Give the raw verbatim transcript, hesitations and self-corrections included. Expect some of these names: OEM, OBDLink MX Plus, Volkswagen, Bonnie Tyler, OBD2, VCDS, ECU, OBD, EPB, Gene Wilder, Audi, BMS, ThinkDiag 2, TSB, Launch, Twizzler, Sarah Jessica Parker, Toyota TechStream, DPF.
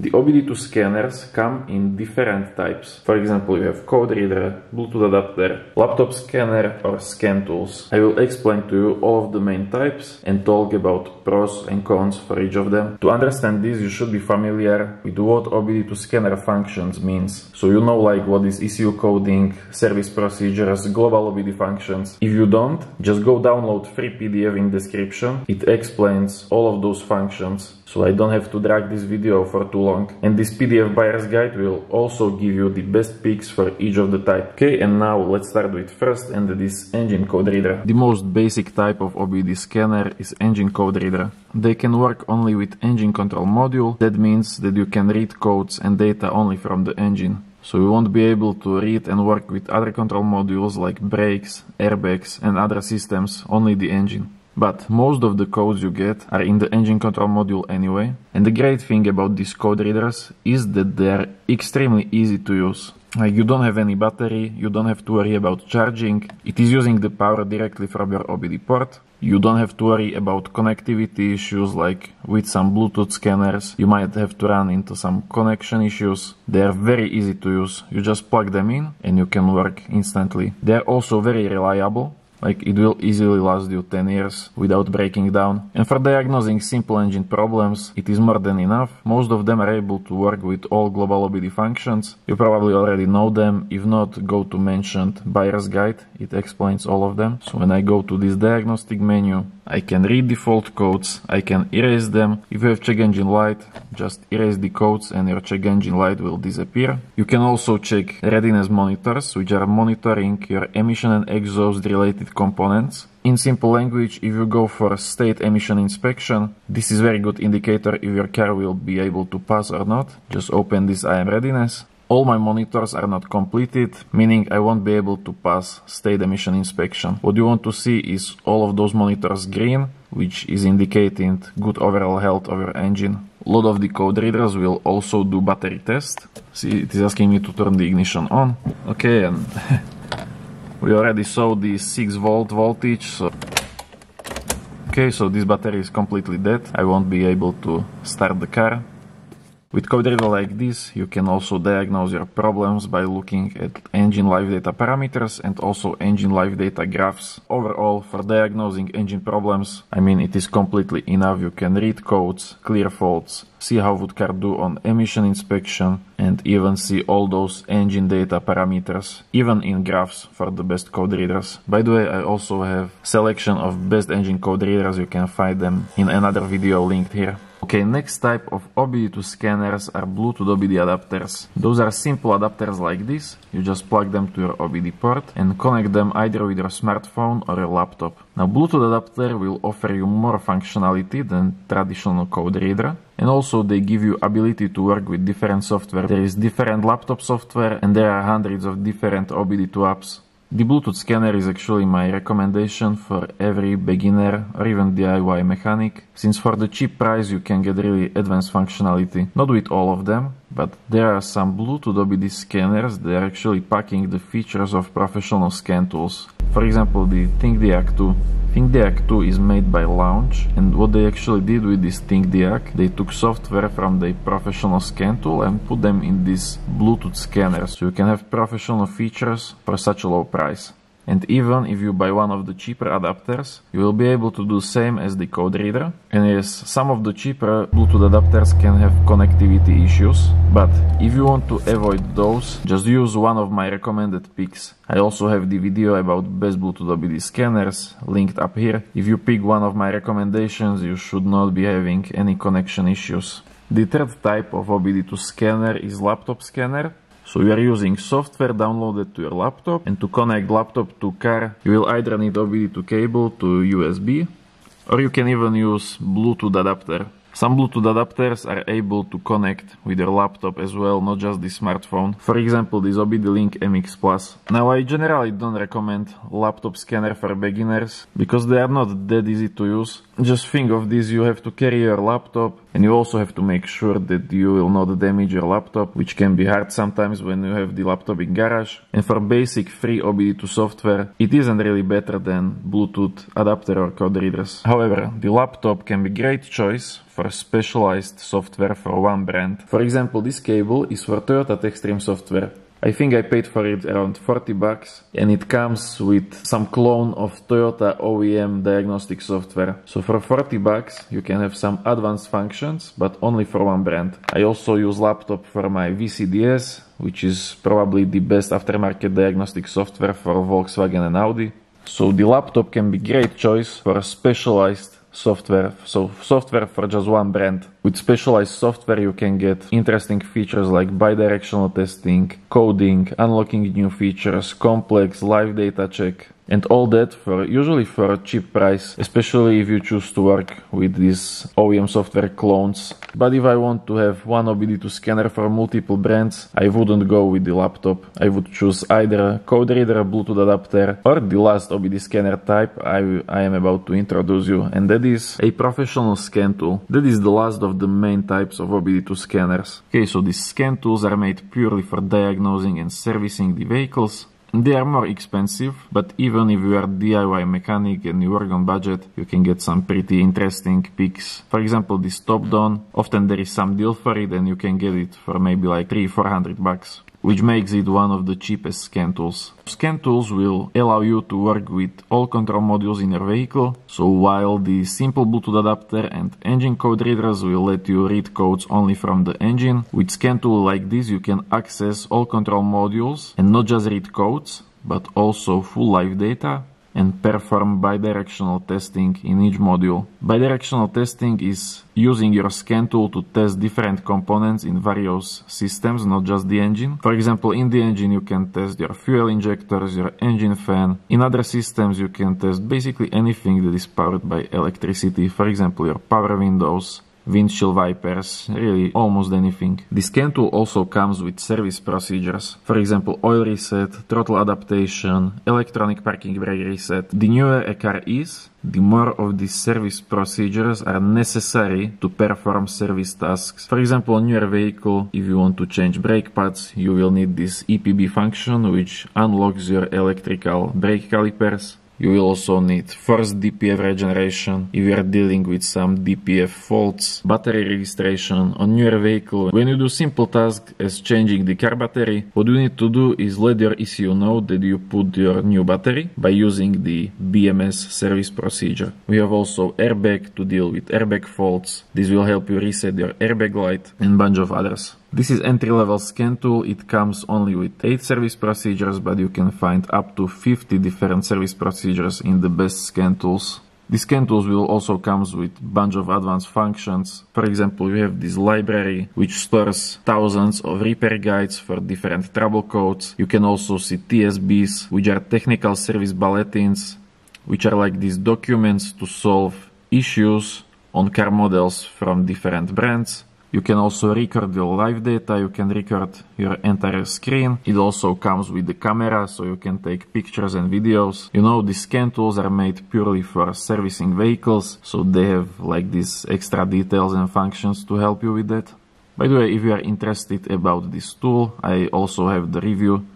The O B D two scanners come in different types. For example, you have code reader, Bluetooth adapter, laptop scanner or scan tools. I will explain to you all of the main types and talk about pros and cons for each of them. To understand this, you should be familiar with what O B D two scanner functions means. So you know like what is E C U coding, service procedures, global O B D functions. If you don't, just go download free P D F in description. It explains all of those functions, so I don't have to drag this video for too long. And this P D F buyer's guide will also give you the best picks for each of the type. Okay, and now let's start with first, and that is engine code reader. The most basic type of O B D scanner is engine code reader. They can work only with engine control module. That means that you can read codes and data only from the engine. So you won't be able to read and work with other control modules like brakes, airbags and other systems, only the engine. But most of the codes you get are in the engine control module anyway. And the great thing about these code readers is that they are extremely easy to use. Like, you don't have any battery, you don't have to worry about charging, it is using the power directly from your O B D port. You don't have to worry about connectivity issues, like with some Bluetooth scanners you might have to run into some connection issues. They are very easy to use, you just plug them in and you can work instantly. They are also very reliable. Like, it will easily last you ten years without breaking down. And for diagnosing simple engine problems, it is more than enough. Most of them are able to work with all global O B D functions. You probably already know them. If not, go to mentioned buyer's guide. It explains all of them. So when I go to this diagnostic menu, I can read default codes, I can erase them. If you have check engine light, just erase the codes and your check engine light will disappear. You can also check readiness monitors, which are monitoring your emission and exhaust related components. In simple language, if you go for state emission inspection, this is very good indicator if your car will be able to pass or not. Just open this I am readiness. All my monitors are not completed, meaning I won't be able to pass state emission inspection. What you want to see is all of those monitors green, which is indicating good overall health of your engine. A lot of the code readers will also do battery test. See, it is asking me to turn the ignition on. Okay, and we already saw the six volt voltage. So okay, so this battery is completely dead. I won't be able to start the car. With code reader like this, you can also diagnose your problems by looking at engine life data parameters and also engine life data graphs. Overall, for diagnosing engine problems, I mean, it is completely enough. You can read codes, clear faults, see how would car do on emission inspection, and even see all those engine data parameters, even in graphs for the best code readers. By the way, I also have selection of best engine code readers. You can find them in another video linked here. Okay, next type of O B D two scanners are Bluetooth O B D adapters. Those are simple adapters like this. You just plug them to your O B D port and connect them either with your smartphone or your laptop. Now, Bluetooth adapter will offer you more functionality than traditional code reader. And also they give you ability to work with different software. There is different laptop software and there are hundreds of different O B D two apps. The Bluetooth scanner is actually my recommendation for every beginner or even D I Y mechanic, since for the cheap price you can get really advanced functionality. Not with all of them, but there are some Bluetooth O B D scanners that are actually packing the features of professional scan tools. For example, the ThinkDiag two. ThinkDiag two is made by Launch, and what they actually did with this ThinkDiag, they took software from the professional scan tool and put them in this Bluetooth scanner, so you can have professional features for such a low price. And even if you buy one of the cheaper adapters, you will be able to do same as the code reader. And yes, some of the cheaper Bluetooth adapters can have connectivity issues, but if you want to avoid those, just use one of my recommended picks. I also have the video about best Bluetooth O B D scanners linked up here. If you pick one of my recommendations, you should not be having any connection issues. The third type of O B D two scanner is laptop scanner. So you are using software downloaded to your laptop, and to connect laptop to car you will either need O B D two cable to U S B, or you can even use Bluetooth adapter. Some Bluetooth adapters are able to connect with your laptop as well, not just the smartphone. For example, this OBDLink M X Plus. Now, I generally don't recommend laptop scanner for beginners because they are not that easy to use. Just think of this, you have to carry your laptop, and you also have to make sure that you will not damage your laptop, which can be hard sometimes when you have the laptop in garage. And for basic free O B D two software, it isn't really better than Bluetooth adapter or code readers. However, the laptop can be a great choice for specialized software for one brand. For example, this cable is for Toyota TechStream software. I think I paid for it around forty bucks, and it comes with some clone of Toyota O E M diagnostic software. So for forty bucks you can have some advanced functions, but only for one brand. I also use laptop for my V C D S, which is probably the best aftermarket diagnostic software for Volkswagen and Audi. So the laptop can be great choice for specialized software, so software for just one brand. With specialized software you can get interesting features like bidirectional testing, coding, unlocking new features, complex live data check, and all that for usually for a cheap price, especially if you choose to work with these O E M software clones. But if I want to have one O B D two scanner for multiple brands, I wouldn't go with the laptop. I would choose either code reader, Bluetooth adapter, or the last O B D scanner type I, I am about to introduce you, and that is a professional scan tool. That is the last of the main types of O B D two scanners. Okay, so these scan tools are made purely for diagnosing and servicing the vehicles. They are more expensive, but even if you are D I Y mechanic and you work on budget, you can get some pretty interesting picks. For example, this top down, often there is some deal for it and you can get it for maybe like three to four hundred bucks, which makes it one of the cheapest scan tools. Scan tools will allow you to work with all control modules in your vehicle, so while the simple Bluetooth adapter and engine code readers will let you read codes only from the engine, with scan tool like this you can access all control modules and not just read codes, but also full live data and perform bidirectional testing in each module. Bidirectional testing is using your scan tool to test different components in various systems, not just the engine. For example, in the engine you can test your fuel injectors, your engine fan. In other systems you can test basically anything that is powered by electricity, for example your power windows, windshield wipers, really almost anything. The scan tool also comes with service procedures, for example oil reset, throttle adaptation, electronic parking brake reset. The newer a car is, the more of these service procedures are necessary to perform service tasks. For example, on your vehicle, if you want to change brake pads, you will need this E P B function, which unlocks your electrical brake calipers. You will also need first D P F regeneration if you are dealing with some D P F faults, battery registration on your vehicle. When you do simple tasks as changing the car battery, what you need to do is let your E C U know that you put your new battery by using the B M S service procedure. We have also airbag to deal with airbag faults. This will help you reset your airbag light and a bunch of others. This is entry-level scan tool. It comes only with eight service procedures, but you can find up to fifty different service procedures in the best scan tools. The scan tools will also comes with a bunch of advanced functions. For example, you have this library which stores thousands of repair guides for different trouble codes. You can also see T S Bs, which are technical service bulletins, which are like these documents to solve issues on car models from different brands. You can also record your live data, you can record your entire screen. It also comes with the camera, so you can take pictures and videos. You know, the scan tools are made purely for servicing vehicles, so they have like these extra details and functions to help you with that. By the way, if you are interested about this tool, I also have the review